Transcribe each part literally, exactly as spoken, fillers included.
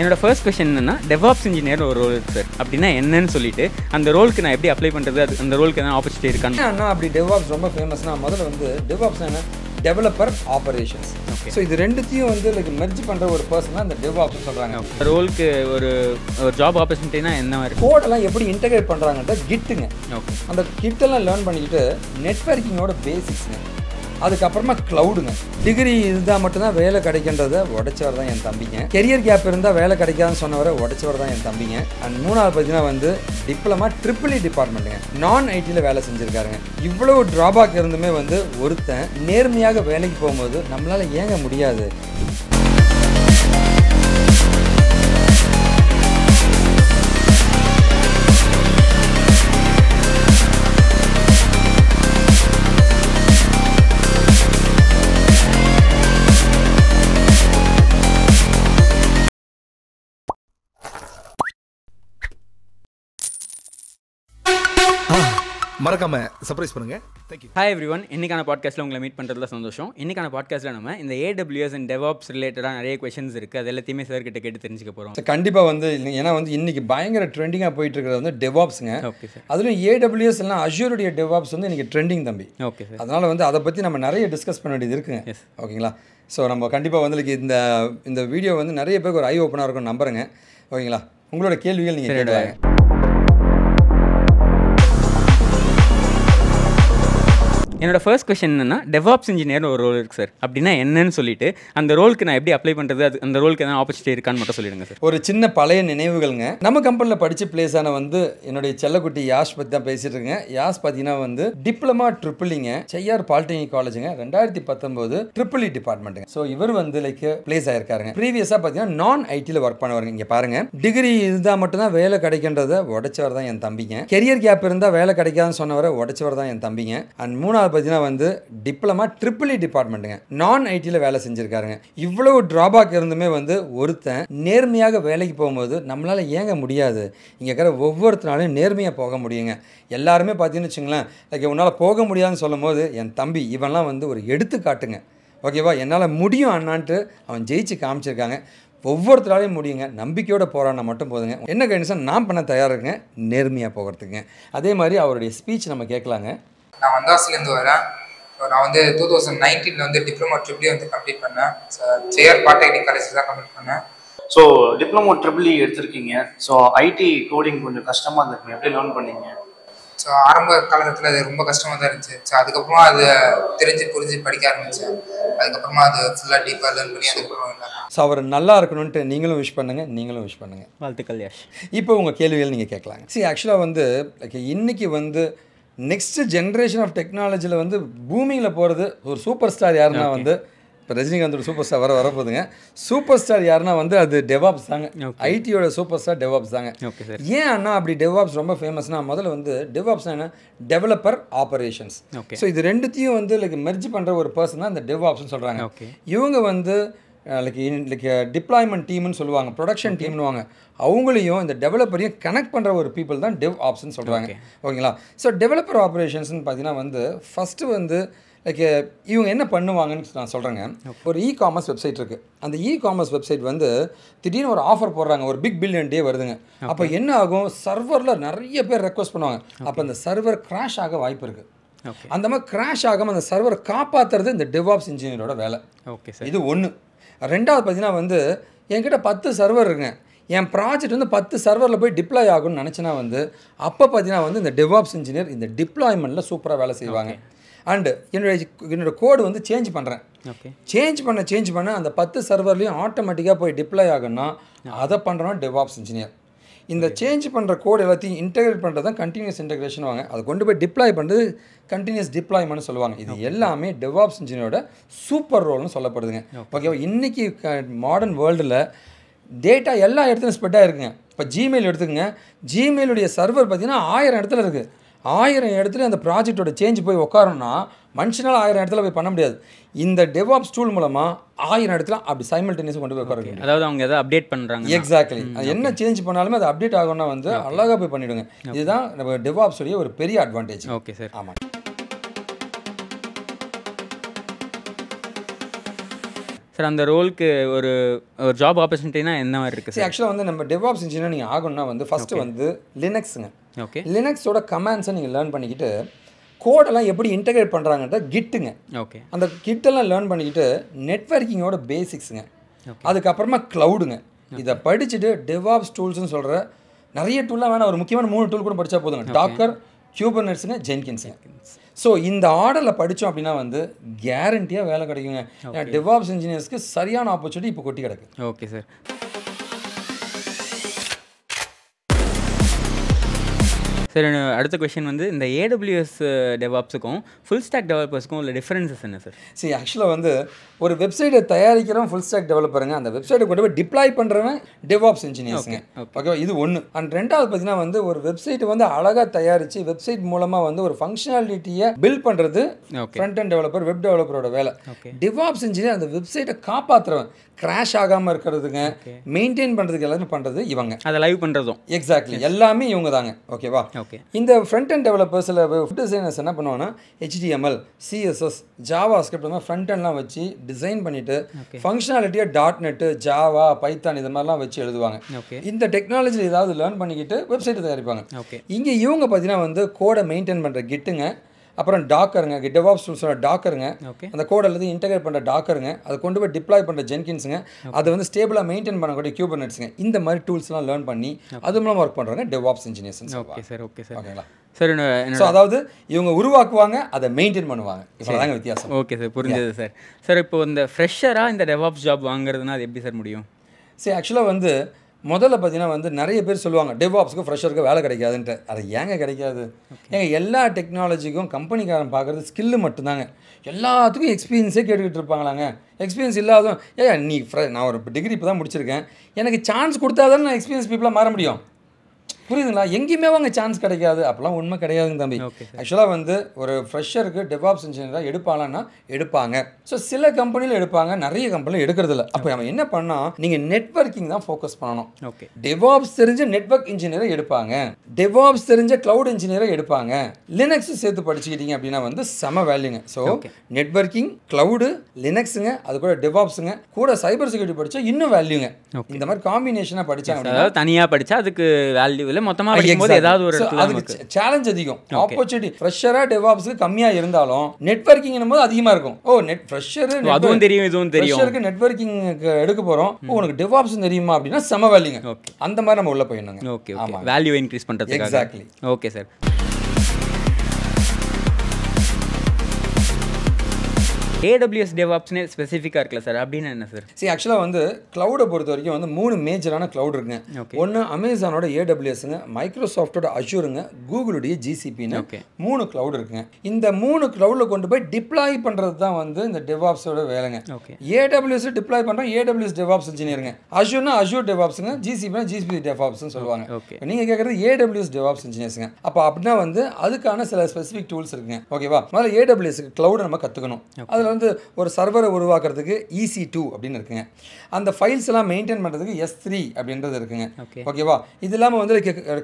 என்னோட first question என்னன்னா DevOps engineer ஒரு ரோல் இருக்கு சார். அப்படினா என்னன்னு சொல்லிட்டு அந்த ரோலுக்கு நான் எப்படி அப்ளை பண்றது, அது அந்த ரோலுக்கு என்ன opportunity இருக்கான்னு. அண்ணா அப்படி DevOps ரொம்ப ஃபேமஸ்னா முதல்ல வந்து DevOps என்ன? Developer operations. Okay. So இது ரெண்டுத்தையும் வந்து like merge பண்ற ஒரு पर्सन அந்த DevOps சொல்றாங்க. ரோலுக்கு ஒரு ஒரு ஜாப் opportunityனா என்ன மாதிரி? கோட் எல்லாம் எப்படி இன்டகிரேட் பண்றாங்கன்றத கிட்ங்க. Okay. அந்த கிட் எல்லாம் லேர்ன் பண்ணிக்கிட்டு நெட்வொர்க்கிங்கோட பேசிக்ஸ்ங்க. அதுக்கப்புறமா கிளவுடுங்க. டிகிரி இருந்தால் மட்டும்தான் வேலை கிடைக்கின்றத உடைச்சவர் தான் என் தம்பிங்க. கெரியர் கேப் இருந்தால் வேலை கிடைக்காதுன்னு சொன்னவரை உடைச்சவர் தான் என் தம்பிங்க. அண்ட் மூணாவது பார்த்தீங்கன்னா வந்து டிப்ளமா ட்ரிபிள் இ டிபார்ட்மெண்ட்டுங்க, நான் ஐடியில் வேலை செஞ்சுருக்காருங்க. இவ்வளோ ட்ராபேக் இருந்துமே வந்து ஒருத்தன் நேர்மையாக வேலைக்கு போகும்போது நம்மளால் ஏங்க முடியாது. மறக்காம சர்ப்ரைஸ் பண்ணுங்க. Thank you. Hi everyone. இன்னைக்கான பாட்காஸ்ட்ல உங்களை மீட் பண்றதுல சந்தோஷம். இன்னைக்கான பாட்காஸ்ட்ல நம்ம இந்த A W S and DevOps ரிலேட்டடா நிறைய क्वेश्चंस இருக்கு. அது எல்லாத்தையுமே சார் கிட்ட கேட்டு தெரிஞ்சுக்க போறோம். கண்டிப்பா வந்து ஏன்னா வந்து இன்னைக்கு பயங்கர ட்ரெண்டிங்கா போயிட்டு இருக்கிறது வந்து DevOpsங்க. Okay sir. அதுலயும் A W S எல்லாம் Azure உடைய DevOps வந்து இன்னைக்கு ட்ரெண்டிங் தம்பி. Okay sir. அதனால வந்து அத பத்தி நம்ம நிறைய டிஸ்கஸ் பண்ண வேண்டியது இருக்குங்க. ஓகேங்களா? சோ நம்ம கண்டிப்பா வந்து இந்த இந்த வீடியோ வந்து நிறைய பேருக்கு ஒரு ஐ ஓபனா இருக்கும் நம்புறேங்க. ஓகேங்களா? உங்களோட கேள்விகள் நீங்க கேளுங்க. என்னோட ஃபர்ஸ்ட் கொஸ்டின் என்னன்னா DevOps engineer ஒரு ரோல் இருக்குது சார். அப்படின்னா என்னன்னு சொல்லிட்டு அந்த ரோலுக்கு நான் எப்படி அப்ளை பண்ணுறது, அது அந்த ரோலுக்கு எதாவது ஆப்பர்ச்சுனிட்டி இருக்கான்னு மட்டும் சொல்லிடுங்க சார். ஒரு சின்ன பழைய நினைவுகள்ங்க. நம்ம கம்பெனியில் படித்து பிளேஸ் ஆன வந்து என்னுடைய செல்லக்குட்டி யாஷ் பற்றி தான் பேசிகிட்டு இருக்கேன். யாஷ் பார்த்தீங்கன்னா வந்து டிப்ளமா ட்ரிபிளிங்க செய்யார் பாலிடெக்னிக் காலேஜுங்க, ரெண்டாயிரத்தி பத்தொம்போது ட்ரிபிள் இ டிபார்ட்மெண்ட்டுங்க. ஸோ இவர் வந்து லைக் பிளேஸ் ஆகிருக்காருங்க. ப்ரீவியஸாக பார்த்தீங்கன்னா நான் ஐடியில் ஒர்க் பண்ணுவாருங்க. இங்கே பாருங்கள், டிகிரி இருந்தால் மட்டும்தான் வேலை கிடைக்கின்றதை உடைச்சவர் தான் என் தம்பிங்க. கெரியர் கேப் இருந்தால் வேலை கிடைக்காதுன்னு சொன்னவரை உடைச்சவர் தான் என் தம்பிங்க. அண்ட் மூணாவது பார்த்தீங்கன்னா வந்து டிப்ளமா ட்ரிபிள் இ டிபார்ட்மெண்ட்டுங்க, நான் ஐடியில் வேலை செஞ்சுருக்காருங்க. இவ்வளவு ட்ராபேக் இருந்துமே வந்து ஒருத்தன் நேர்மையாக வேலைக்கு போகும்போது நம்மளால் ஏங்க முடியாது. இங்கே இருக்கிற ஒவ்வொருத்தனாலையும் நேர்மையாக போக முடியுங்க. எல்லாருமே பார்த்தீங்கன்னு வச்சுங்களேன், லைக் உன்னால் போக முடியாதுன்னு சொல்லும் போது என் தம்பி இவன்லாம் வந்து ஒரு எடுத்துக்காட்டுங்க. ஓகேவா? என்னால் முடியும் அண்ணான்ட்டு அவன் ஜெயிச்சு காமிச்சிருக்காங்க. ஒவ்வொருத்தராலையும் முடியுங்க. நம்பிக்கையோடு போகிறான்னா மட்டும் போதுங்க. என்ன கண்டிஷன் நான் பண்ண தயாராகுங்க நேர்மையாக போகிறதுக்குங்க. அதே மாதிரி அவருடைய ஸ்பீச் நம்ம கேட்கலாங்க. நான் வந்தாசிலேருந்து வரேன். ஸோ நான் வந்து டூ தௌசண்ட் நைன்டீனில் வந்து டிப்ளமோ ட்ரிபிள் வந்து கம்ப்ளீட் பண்ணேன். ஸோ ஜேஆர் பாலிடெக்னிக் காலேஜ் தான் கம்ப்ளீட் பண்ணேன். ஸோ டிப்ளமோ ட்ரிபிள் எடுத்திருக்கீங்க. ஸோ ஐடி கோடிங் கொஞ்சம் கஷ்டமாக இருந்துருக்கு, எப்படி லேர்ன் பண்ணீங்க? ஸோ ஆரம்ப காலகட்டத்தில் அது ரொம்ப கஷ்டமாக தான் இருந்துச்சு. ஸோ அதுக்கப்புறமா அது தெரிஞ்சு புரிஞ்சு படிக்க ஆரம்பித்தேன். அதுக்கப்புறமா அது ஃபுல்லாக டீப்பாக லேர்ன் பண்ணி அதுக்கப்புறம். ஸோ அவர் நல்லா இருக்கணும்ன்ட்டு நீங்களும் விஷ் பண்ணுங்கள், நீங்களும் விஷ் பண்ணுங்கள். வாழ்த்துக்கள் யாஷ். இப்போ உங்கள் கேள்விகள் நீங்கள் கேட்கலாங்க. சரி, ஆக்சுவலாக வந்து இன்றைக்கி வந்து நெக்ஸ்ட் ஜென்ரேஷன் ஆஃப் டெக்னாலஜியில் வந்து பூமிங்கில் போகிறது ஒரு சூப்பர் ஸ்டார் யாருன்னா வந்து இப்போ ரஜினிகாந்தோட சூப்பர் ஸ்டார் வர வரப்போதுங்க. சூப்பர் ஸ்டார் யாருன்னா வந்து அது DevOps தாங்க. ஐடியோட சூப்பர் ஸ்டார் DevOps தாங்க. ஏன் அண்ணா அப்படி DevOps ரொம்ப ஃபேமஸ்னா முதல்ல வந்து DevOps என்ன? Developer operations. ஸோ இது ரெண்டுத்தையும் வந்து லைக் மெர்ஜ் பண்ணுற ஒரு பர்சன் தான் இந்த DevOpsன்னு சொல்கிறாங்க. இவங்க வந்து லைக் லைக் டிப்ளாய்மெண்ட் டீம்னு சொல்லுவாங்க, ப்ரொடக்ஷன் டீம்னு வாங்க. அவங்களையும் இந்த டெவலப்பரையும் கனெக்ட் பண்ணுற ஒரு பீப்புள் தான் DevOpsன்னு சொல்கிறாங்க. ஓகேங்களா? ஸோ டெவலப்பர் ஆப்ரேஷன்ஸ்ன்னு பார்த்தீங்கன்னா வந்து ஃபஸ்ட்டு வந்து லைக் இவங்க என்ன பண்ணுவாங்கன்னு நான் சொல்கிறேங்க. ஒரு இ காமர்ஸ் வெப்சைட் இருக்குது. அந்த இ காமர்ஸ் வெப்சைட் வந்து திடீர்னு ஒரு ஆஃபர் போடுறாங்க, ஒரு பிக் பில்லியன் டே வருதுங்க. அப்போ என்ன ஆகும், சர்வரில் நிறைய பேர் ரெக்வஸ்ட் பண்ணுவாங்க. அப்போ அந்த சர்வர் கிராஷ் ஆக வாய்ப்பு இருக்குது. அந்த மாதிரி கிராஷ் ஆகாமல் அந்த சர்வரை காப்பாற்றுறது இந்த DevOps இன்ஜினியரோட வேலை. ஓகே சார், இது ஒன்று. ரெண்டாவது பார்த்தீங்கன்னா வந்து என்கிட்ட பத்து சர்வர் இருக்குங்க. என் ப்ராஜெக்ட் வந்து பத்து சர்வரில் போய் டிப்ளாய் ஆகும்னு நினச்சினா வந்து அப்போ பார்த்தீங்கன்னா வந்து இந்த DevOps இன்ஜினியர் இந்த டிப்ளாய்மெண்ட்டில் சூப்பராக வேலை செய்வாங்க. அண்டு என்னுடைய என்னோடய கோடு வந்து சேஞ்ச் பண்ணுறேன். ஓகே, சேஞ்ச் பண்ண சேஞ்ச் பண்ண அந்த பத்து சர்வர்லேயும் ஆட்டோமேட்டிக்காக போய் டிப்ளாய் ஆகும்னா அதை பண்ணுறோன்னா DevOps இன்ஜினியர். இந்த சேஞ்ச் பண்ணுற கோடு எல்லாத்தையும் இன்டெகிரேட் பண்ணுறது தான் கண்டினியூஸ் இன்டெகிரேஷன் வாங்க. அது கொண்டு போய் டிப்ளாய் பண்ணுறது கண்டினியூஸ் டிப்ளாய்மெண்ட்னு சொல்லுவாங்க. இது எல்லாமே DevOps இன்ஜினியரோட சூப்பர் ரோல்னு சொல்லப்படுதுங்க. ஓகேவா? இன்றைக்கி மாடர்ன் வேர்ல்டில் டேட்டா எல்லா இடத்துலையும் ஸ்ப்ரெட்டாக இருக்குங்க. இப்போ ஜிமெயில் எடுத்துக்கோங்க. ஜிமெயிலுடைய சர்வர் பார்த்திங்கன்னா ஆயிரம் இடத்துல இருக்குது. ஆயிரம் இடத்துல அந்த ப்ராஜெக்டோட சேஞ்ச் போய் உட்காரணும்னா மனுஷனால் ஆயிரம் இடத்துல போய் பண்ண முடியாது. இந்த DevOps டூல் மூலமாக ஆயிரம் இடத்துல அப்படி சைமல்டேனியஸாக கொண்டு போய் உட்காருங்க. அதாவது அவங்க எதாவது அப்டேட் பண்ணுறாங்க. எக்ஸாக்ட்லி, அது என்ன சேஞ்ச் பண்ணாலுமே அது அப்டேட் ஆகும்னா வந்து அழகாக போய் பண்ணிவிடுங்க. இதுதான் நம்ம DevOps உடைய ஒரு பெரிய அட்வான்டேஜ். Okay sir. ஆமாம். சார் அந்த ரோலுக்கு ஒரு ஒரு ஜாப் ஆப்பர்ச்சுனிட்டினா என்ன மாதிரி இருக்குது சார்? ஆக்சுவலாக வந்து நம்ம டெவாப்ஸ் இன்ஜினியர் நீங்கள் ஆகணும்னா வந்து ஃபஸ்ட்டு வந்து லினக்ஸுங்க. ஓகே, லினக்ஸோட கமாண்ட்ஸை நீங்கள் லேர்ன் பண்ணிக்கிட்டு கோடெல்லாம் எப்படி இன்டெகிரேட் பண்ணுறாங்கன்றத கிட்டுங்க. ஓகே, அந்த கிட்டெல்லாம் லேர்ன் பண்ணிக்கிட்டு நெட்வொர்க்கிங்கோட பேசிக்ஸுங்க, அதுக்கப்புறமா க்ளவுடுங்க. இதை படிச்சுட்டு டெவாப்ஸ் டூல்ஸ்ன்னு சொல்கிற நிறைய டூல்லாம் வேணால் ஒரு முக்கியமான மூணு டூல் கூட படித்தா போதுங்க. டாக்கர், கியூபர்நெட்ஸுங்க, ஜென்கின்ஸுங்க. ஸோ இந்த ஆர்டரில் படித்தோம் அப்படின்னா வந்து கேரண்டியாக வேலை கிடைக்குங்க. ஏன்னா டெவாப்ஸ் இன்ஜினியர்ஸ்க்கு சரியான ஆப்பர்ச்சுனிட்டி இப்போ கொட்டி கிடக்கு. ஓகே சார், சார் அடுத்த கொஸ்டின் வந்து இந்த ஏடபிள்யூஎஸ் டெவாப்ஸுக்கும் ஃபுல் ஸ்டாக் டெவலப்பர்ஸுக்கும் உள்ள டிஃப்ரென்சஸ் என்ன சார்? சரி, ஆக்சுவலாக வந்து ஒரு வெப்சைட்டை தயாரிக்கிறவன் ஃபுல் ஸ்டாக் டெவலப்பருங்க, அந்த வெப்சைட்டை கொண்டு போய் டிப்ளாய் பண்ணுறவன் டெவாப்ஸ் இன்ஜினியர்ஸுங்க. ஓகே, இது ஒன்று. அண்ட் ரெண்டாவது பார்த்தீங்கன்னா வந்து ஒரு வெப்சைட்டை வந்து அழகாக தயாரித்து வெப்சைட் மூலமாக வந்து ஒரு ஃபங்க்ஷனாலிட்டியை பில்ட் பண்ணுறது ஃப்ரண்ட் அண்ட் டெவலப்பர், வெப் டெவலப்பரோட வேலை. டெவாப்ஸ் இன்ஜினியர் அந்த வெப்சைட்டை காப்பாற்றுறவன், கிராஷ் ஆகாமல் இருக்கிறதுங்க, மெயின்டைன் பண்ணுறதுக்கு எல்லாமே பண்ணுறது இவங்க, அதை லைவ் பண்ணுறதும். எக்ஸாக்ட்லி, எல்லாமே இவங்க தாங்க. ஓகேவா? ஓகே, இந்த ஃப்ரண்ட் அண்ட் டெவலப்பர்ஸில் வெப் டிசைனர்ஸ் என்ன பண்ணுவாங்கன்னா ஹெச்டிஎம்எல், சிஎஸ்எஸ், ஜாவா ஸ்கிரிப்ட் மாதிரி ஃப்ரண்ட் அண்ட்லாம் வச்சு டிசைன் பண்ணிவிட்டு ஃபங்க்ஷனாலிட்டியாக டாட் நெட்டு, ஜாவா, பைத்தான் இது மாதிரிலாம் வச்சு எழுதுவாங்க. இந்த டெக்னாலஜியில் ஏதாவது லேர்ன் பண்ணிக்கிட்டு வெப்சைட்டை தயாரிப்பாங்க. இங்கே இவங்க பார்த்தீங்கன்னா வந்து கோடை மெயின்டைன் பண்ணுற கிட்டுங்க, அப்புறம் டாக்கருங்க, டெவாப்ஸ் டூல்ஸோட டாக்கருங்க, அந்த கோட் அல்லது இன்டெகிரேட் பண்ணுற டாக்கருங்க, அதை கொண்டு போய் டிப்ளாய் பண்ணுற ஜென்கின்ஸுங்க, அதை வந்து ஸ்டேபிளாக மெயின்டைன் பண்ணக்கூடிய கியூபர்நெட்ஸுங்க. இந்த மாதிரி டூல்ஸ்லாம் லேர்ன் பண்ணி அது மூலமாக ஒர்க் பண்ணுறாங்க DevOps engineers. Okay sir, okay sir, ஓகேங்களா சார்? ஸோ அதாவது இவங்க உருவாக்குவாங்க, அதை மெயின்டைன் பண்ணுவாங்க. இவ்வளோதாங்க வித்தியாசம். ஓகே சார், புரிஞ்சது சார். சார் இப்போ இந்த ஃப்ரெஷராக இந்த டெவாப்ஸ் ஜாப் வாங்குறதுனா அது எப்படி சார் முடியும்? சரி, ஆக்சுவலாக வந்து முதல்ல பார்த்தீங்கன்னா வந்து நிறைய பேர் சொல்லுவாங்க டெவாப்ஸுக்கு ஃப்ரெஷருக்கு வேலை கிடைக்காதுன்ட்டு. அது ஏங்க கிடைக்காது? ஏங்க எல்லா டெக்னாலஜிக்கும் கம்பெனிக்காரன் பார்க்குறது ஸ்கில்லு மட்டும்தாங்க. எல்லாத்துக்கும் எக்ஸ்பீரியன்ஸே கேட்டுக்கிட்டு இருப்பாங்களாங்க. எக்ஸ்பீரியன்ஸ் இல்லாதும் ஏ நீ ஃப்ரெ நான் ஒரு டிகிரி இப்போ தான் முடிச்சிருக்கேன், எனக்கு சான்ஸ் கொடுத்தா தானே நான் எக்ஸ்பீரியன்ஸ் பீப்புளாக மாற முடியும். புரியுதுங்களா? எங்கேயுமே அவங்க சான்ஸ் கிடைக்காது. அப்போலாம் உண்மை கிடையாதுங்க தம்பி. ஆக்சுவலாக வந்து ஒரு ஃப்ரெஷருக்கு டெவாப்ஸ் இன்ஜினியராக எடுப்பாங்கன்னா எடுப்பாங்க. ஸோ சில கம்பெனியில் எடுப்பாங்க, நிறைய கம்பெனியில் எடுக்கிறதில்ல. அப்போ நம்ம என்ன பண்ணால் நீங்கள் நெட்வொர்க்கிங் தான் ஃபோக்கஸ் பண்ணணும். ஓகே, டெவாப்ஸ் தெரிஞ்ச நெட்வொர்க் இன்ஜினியரை எடுப்பாங்க, டெவாப்ஸ் தெரிஞ்ச க்ளவுட் இன்ஜினியரை எடுப்பாங்க. லினக்ஸ் சேர்த்து படிச்சுக்கிட்டீங்க அப்படின்னா வந்து செம வேல்யூங்க. ஸோ நெட்வொர்க்கிங், க்ளவுடு, லினக்ஸுங்க, அது கூட டெவாப்ஸுங்க, கூட சைபர் செக்யூரிட்டி படித்தா இன்னும் வேல்யூங்க. இந்த மாதிரி காம்பினேஷனாக படித்தாங்க. தனியாக படித்தா அதுக்கு வேல்யூ கம்மியா இருந்தாலும் நெட்வொர்க்கிங் அதிகமா இருக்கும். எடுக்க போறோம், உங்களுக்கு டெவாப்ஸ் தெரியுமா அப்படின்னா செம வேல்யூங்க. அந்த மாதிரி நம்ம உள்ள போயிடணும். ஏடபிள்யூஎஸ் டெவாப்ஸ்னே ஸ்பெசிஃபிக்காக இருக்குல்ல சார், அப்படின்னு என்ன சார்? சரி, ஆக்சுவலாக வந்து க்ளவுடை பொறுத்த வரைக்கும் வந்து மூணு மேஜரான க்ளவுட் இருக்குங்க. ஒன்று அமேசானோட ஏடபிள்யூஎஸ்ங்க, மைக்ரோசாஃப்டோட அஷூருங்க, கூகுளுடைய ஜிசிபின்னு மூணு க்ளவுட் இருக்குங்க. இந்த மூணு க்ளவுடில் கொண்டு போய் டிப்ளாய் பண்ணுறது தான் வந்து இந்த டெவாப்ஸோட வேலைங்க. ஏடபிள்யூஎஸ் டிப்ளாய் பண்ணுறோம், ஏடபிள்யூஎஸ் டெவாப்ஸ் இன்ஜினியருங்க. அஷூர்னா அஷூர் டெவாப்ஸுங்க, ஜிசிபினா ஜிசிபி டெவாப்ஸ்னு சொல்லுவாங்க. நீங்கள் கேட்குறது ஏடபிள்யூஎஸ் டெவாப்ஸ் இன்ஜினியர்ஸுங்க. அப்போ அப்படின்னா வந்து அதுக்கான சில ஸ்பெசிஃபிக் டூல்ஸ் இருக்குங்க. ஓகேவா? முதல்ல ஏடபிள்யூஎஸ்க்கு க்ளவுடை நம்ம கற்றுக்கணும். அது வந்து ஒரு சர்வரை உருவாக்குறதுக்கு ஈசி டூ அப்படின்னு இருக்குங்க. அந்த ஃபைல்ஸ் எல்லாம் மெயின்டைன் பண்ணுறதுக்கு எஸ் த்ரீ அப்படின்றது இருக்குங்க. ஓகேவா? இது இல்லாமல் வந்து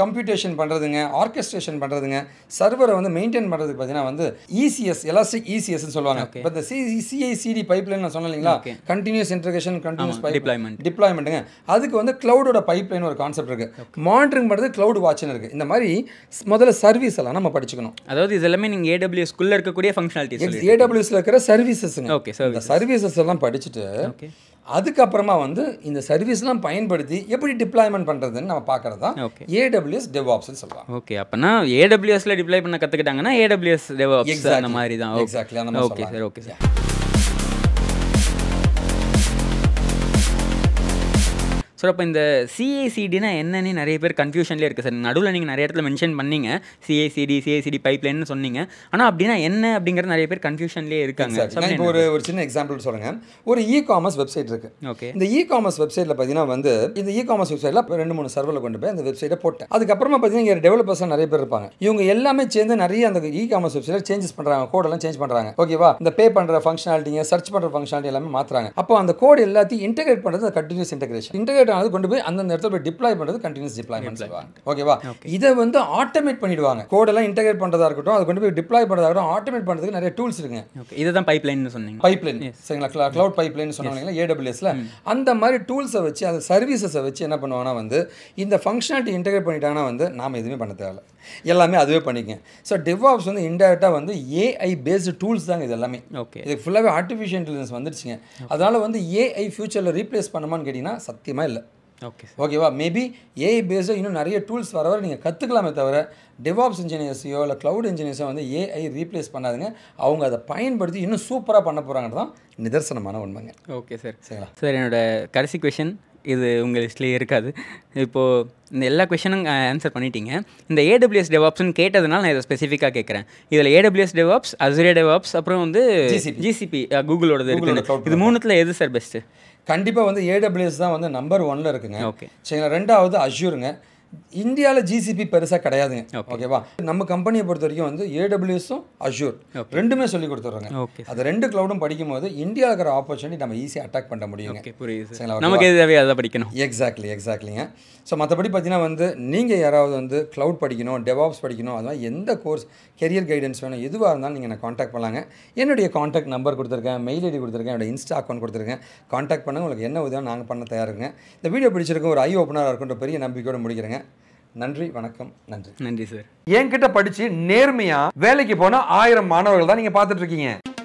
கம்ப்யூட்டேஷன் பண்ணுறதுங்க, ஆர்கெஸ்ட்ரேஷன் பண்ணுறதுங்க, சர்வரை வந்து மெயின்டைன் பண்ணுறதுக்கு பார்த்தீங்கன்னா வந்து இசிஎஸ், எலாஸ்டிக் இசிஎஸ்ன்னு சொல்லுவாங்க. இப்போ இந்த சி சிஐசிடி பைப்லைன் நான் சொன்னேன் இல்லைங்களா, கண்டினியூஸ் இன்டர்கேஷன், கண்டினியூஸ் டிப்ளாய்மெண்ட் டிப்ளாய்மெண்ட்டுங்க அதுக்கு வந்து க்ளவுடோட பைப்லைன் ஒரு கான்செப்ட் இருக்குது. மானிட்டரிங் பண்ணுறது க்ளவுட் வாட்ச்னு இருக்குது. இந்த மாதிரி முதல்ல சர்வீஸ் எல்லாம் நம்ம படிச்சுக்கணும். அதாவது இது எல்லாமே நீங்கள் ஏடபிள்யூஎஸ்குள்ளே இருக்கக்கூடிய ஃபங்க்ஷனாலிட்டிஸ், ஏடபிள்யூஎஸ்ல இருக்கிற சர்வீசஸ்ங்க. ஓகே, இந்த சர்வீசஸ் எல்லாம் படிச்சுட்டு அதுக்கப்புறமா வந்து இந்த சர்வீஸ்லாம் பயன்படுத்தி எப்படி டிப்ளாய்மெண்ட் பண்ணுறதுன்னு நம்ம பார்க்குறது தான் ஏடபிள்யூஎஸ் டெவாப்ஸ்ன்னு சொல்லலாம். ஓகே, அப்போனா ஏடபிள்யூஎஸ்ல டிப்ளாய் பண்ண கற்றுக்கிட்டாங்கன்னா ஏடபிள்யூஎஸ் டெவாப்ஸ் அந்த மாதிரி தான். எக்ஸாக்ட்லி அந்த மாதிரி. Okay sir, okay sir. Sir அப்போ இந்த சிஏசிடினா என்னன்னு நிறைய பேர் கன்ஃபியூஷன்லேயே இருக்குது சார். நடுவில் நீங்கள் நிறைய இடத்துல மென்ஷன் பண்ணிங்க சிஏசிடி, சிஏசிடி பைப்லைன்னு சொன்னீங்க. ஆனால் அப்படின்னா என்ன அப்படிங்கிறது நிறைய பேர் கன்ஃபியூஷன்லேயே இருக்காங்க. இப்போ ஒரு ஒரு சின்ன எக்ஸாம்பிள் சொல்லுங்கள். ஒரு இ காமர்ஸ் வெப்சைட் இருக்குது. ஓகே, இந்த இ காமர்ஸ் வெப்சைட்டில் பார்த்தீங்கன்னா வந்து இந்த இ காமர்ஸ் வெப்சைட்டில் ரெண்டு மூணு சர்வரில் கொண்டு போய் அந்த வெப்சைட்டை போட்டேன். அதுக்கப்புறமா பார்த்தீங்கன்னா இங்கே டெவலப்பர்ஸாக நிறைய பேர் இருப்பாங்க. இவங்க எல்லாமே சேர்ந்து நிறைய அந்த இ காமர்ஸ் வெப்சைட்டில் சேஞ்சஸ் பண்ணுறாங்க, கோடெல்லாம் சேஞ்ச் பண்ணுறாங்க. ஓகேவா? இந்த பே பண்ணுற ஃபங்க்ஷனாலிட்டிங்க, சர்ச் பண்ணுற ஃபங்க்ஷனாலிட்டி எல்லாமே மாற்றுறாங்க. அப்போ அந்த கோடு எல்லாத்தையும் இன்டெகிரேட் பண்ணுறது continuous integration. Integrate rocket another going to be and then there will be deploy பண்ணுது continuous deployment சொல்வாங்க ஓகேவா இத வந்து ஆட்டோமேட் பண்ணிடுவாங்க கோட் எல்லாம் இன்டகிரேட் பண்றதா இருக்கட்டும் அது கொண்டு போய் டிப்ளாய் பண்றதா இருக்கட்டும் ஆட்டோமேட் பண்றதுக்கு நிறைய டூல்ஸ் இருக்குங்க ஓகே இத தான் பைப்லைன்னு சொன்னீங்க பைப்லைன் சரிங்களா கிளவுட் பைப்லைன்னு சொன்னாங்களா A W S ல அந்த மாதிரி டூல்ஸ் வச்சு அந்த சர்வீசஸ் வச்சு என்ன பண்ணுவானா வந்து இந்த ஃபங்க்ஷனாலிட்டி இன்டகிரேட் பண்ணிட்டாங்கன்னா வந்து நாம எதுமே பண்ண தேவையில்லை எல்லாமே அதுவே பண்ணிக்கங்க சோ DevOps வந்து இன்டைரக்ட்டா வந்து A I based tools தான் இது எல்லாமே ஓகே இது ஃபுல்லாவே artificial intelligence வந்துருச்சுங்க அதனால வந்து A I futureல ரீப்ளேஸ் பண்ணுமான்னு கேட்டினா சத்தியமா இல்ல Okay. Okay, well, maybe A I based you know, நிறைய tools வரவர நீங்க கத்துக்கலாமே தவிர DevOps engineers யோ இல்ல cloud engineers வந்து A I replace பண்ணாதீங்க அவங்க அதை பயன்படுத்தி இன்னும் சூப்பரா பண்ண போறாங்கன்றதான் நிதர்சனமான உண்மைங்க ஓகே சார் சார் என்னோட கடைசி क्वेश्चन இது உங்க லிஸ்ட்லயே இருக்காது இப்போ இந்த எல்லா क्वेश्चनும் ஆன்சர் பண்ணிட்டீங்க இந்த A W S DevOps ன்னு கேட்டதனால நான் இத ஸ்பெசிஃபிக்கா கேக்குறேன் இதுல A W S DevOps Azure DevOps அப்புறம் வந்து G C P Google ஓடது இருக்கு இது மூணுத்துல எது சார் பெஸ்ட் கண்டிப்பா வந்து A W S தான் வந்து நம்பர் one ல இருக்குங்க ஓகே சரிங்களா இரண்டாவது Azureங்க இந்தியால G C P பெருசா கிடையாதுங்க ஓகேவா நம்ம கம்பெனியை பொறுத்த வரைக்கும் வந்து A W S um Azure ரெண்டுமே சொல்லி கொடுத்துறாங்க அது ரெண்டு கிளவுடும் படிக்கும்போது இந்தியால இருக்கிற opportunity நம்ம ஈஸியா அட்டாக் பண்ண முடியுங்க ஓகே புரியுது சரிங்களா நமக்கு எது தேவையோ அத படிக்கணும் எக்ஸாக்ட்லி எக்ஸாக்ட்லிங்க சோ மத்தபடி பாத்தீனா வந்து நீங்க யாராவது வந்து கிளவுட் படிக்கணும் DevOps படிக்கணும் அதனால எந்த கோர்ஸ் கரியர் கைடன்ஸ் வேணும் எதுவா இருந்தாலும் நீங்க என்ன कांटेक्ट பண்ணலாங்க என்னோட कांटेक्ट நம்பர் கொடுத்திருக்கேன் மெயில் ஐடி கொடுத்திருக்கேன் என்னோட Insta அக்கவுண்ட் கொடுத்திருக்கேன் कांटेक्ट பண்ணுங்க உங்களுக்கு என்ன உதவியோ நாங்க பண்ண தயாரா இருக்கேன் இந்த வீடியோ பிடிச்சிருக்கும் ஒரு ஐ ஓபனரா இருக்குன்ற பெரிய நம்பிக்கையோட முடிக்கிறேன் நன்றி வணக்கம் நன்றி நன்றி சார் என்கிட்ட படிச்சு நேர்மையா வேலைக்கு போன ஆயிரம் மாணவர்கள் தான் நீங்க பார்த்துட்டு இருக்கீங்க